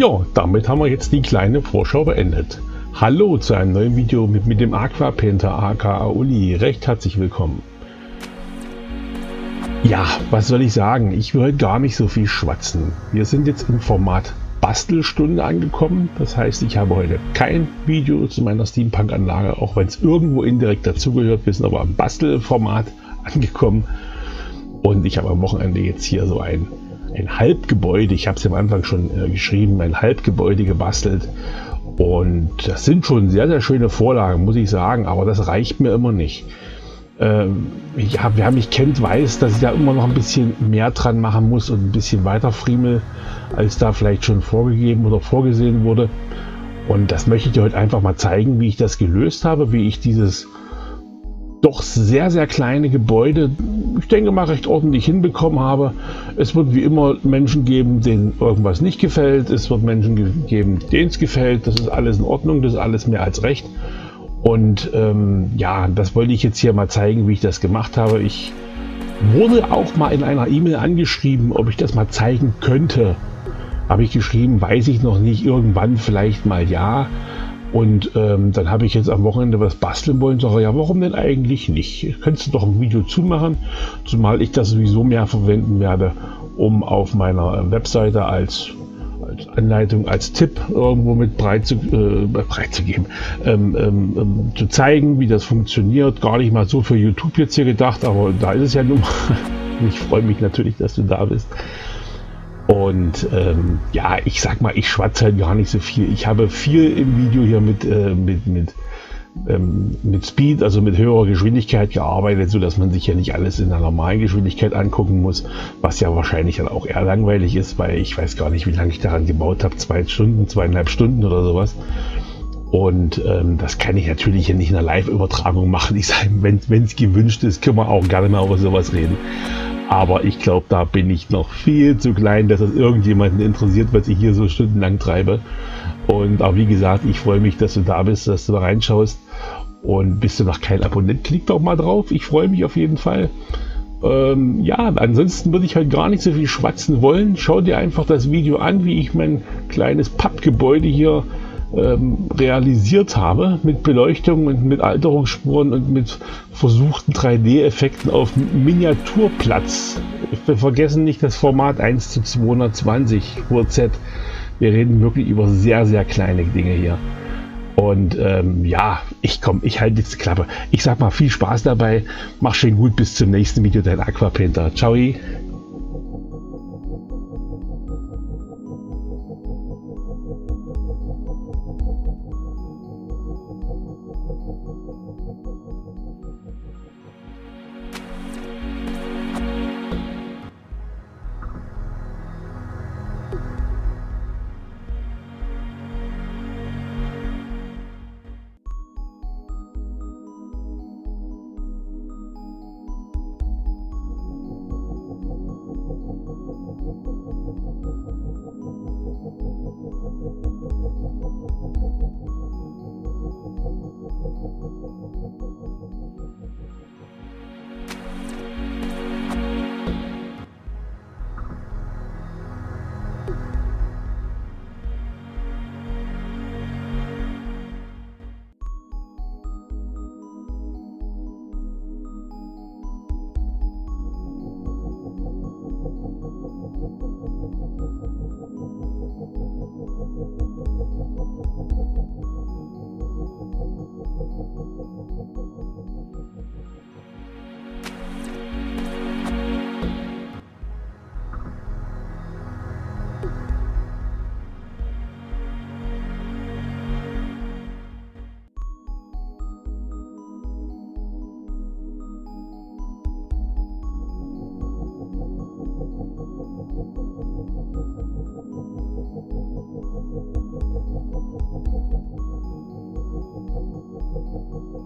Ja, damit haben wir jetzt die kleine Vorschau beendet. Hallo zu einem neuen Video mit dem Aquapainter aka Uli. Recht herzlich willkommen. Ja, was soll ich sagen? Ich will heute gar nicht so viel schwatzen. Wir sind jetzt im Format Bastelstunde angekommen. Das heißt, ich habe heute kein Video zu meiner Steampunk-Anlage, auch wenn es irgendwo indirekt dazugehört. Wir sind aber am Bastelformat angekommen. Und ich habe am Wochenende jetzt hier so ein Halbgebäude, ich habe es am Anfang schon geschrieben, ein Halbgebäude gebastelt. Und das sind schon sehr, sehr schöne Vorlagen, muss ich sagen, aber das reicht mir immer nicht. Ja, wer mich kennt, weiß, dass ich da immer noch ein bisschen mehr dran machen muss und ein bisschen weiter friemel, als da vielleicht schon vorgegeben oder vorgesehen wurde. Und das möchte ich dir heute einfach mal zeigen, wie ich das gelöst habe, wie ich dieses doch sehr, sehr kleine Gebäude, ich denke mal, recht ordentlich hinbekommen habe. Es wird wie immer Menschen geben, denen irgendwas nicht gefällt. Es wird Menschen geben, denen es gefällt. Das ist alles in Ordnung, das ist alles mehr als recht. Und ja, das wollte ich jetzt hier mal zeigen, wie ich das gemacht habe. Ich wurde auch mal in einer E-Mail angeschrieben, ob ich das mal zeigen könnte. Habe ich geschrieben, weiß ich noch nicht, irgendwann vielleicht mal ja. Und dann habe ich jetzt am Wochenende was basteln wollen und sage, ja, warum denn eigentlich nicht? Könntest du doch ein Video zumachen, zumal ich das sowieso mehr verwenden werde, um auf meiner Webseite als Anleitung, als Tipp irgendwo mit zu zeigen, wie das funktioniert. Gar nicht mal so für YouTube jetzt hier gedacht, aber da ist es ja nun. Ich freue mich natürlich, dass du da bist. Und ja, ich sag mal, ich schwatze halt gar nicht so viel. Ich habe viel im Video hier mit Speed, also mit höherer Geschwindigkeit gearbeitet, sodass man sich ja nicht alles in der normalen Geschwindigkeit angucken muss, was ja wahrscheinlich dann auch eher langweilig ist, weil ich weiß gar nicht, wie lange ich daran gebaut habe, 2 Stunden, 2,5 Stunden oder sowas. Und das kann ich natürlich hier nicht in einer Live-Übertragung machen. Ich sage, wenn es gewünscht ist, können wir auch gerne mal über sowas reden. Aber ich glaube, da bin ich noch viel zu klein, dass das irgendjemanden interessiert, was ich hier so stundenlang treibe. Und auch wie gesagt, ich freue mich, dass du da bist, dass du da reinschaust. Und bist du noch kein Abonnent, klick doch mal drauf. Ich freue mich auf jeden Fall. Ja, ansonsten würde ich halt gar nicht so viel schwatzen wollen. Schau dir einfach das Video an, wie ich mein kleines Pappgebäude hier realisiert habe, mit Beleuchtung und mit Alterungsspuren und mit versuchten 3D-Effekten auf Miniaturplatz. Wir vergessen nicht das Format 1:220 Spur Z. Wir reden wirklich über sehr, sehr kleine Dinge hier. Und ja, ich halte jetzt die Klappe. Ich sag mal, viel Spaß dabei. Mach schön gut, bis zum nächsten Video, dein Aquapainter. Ciao!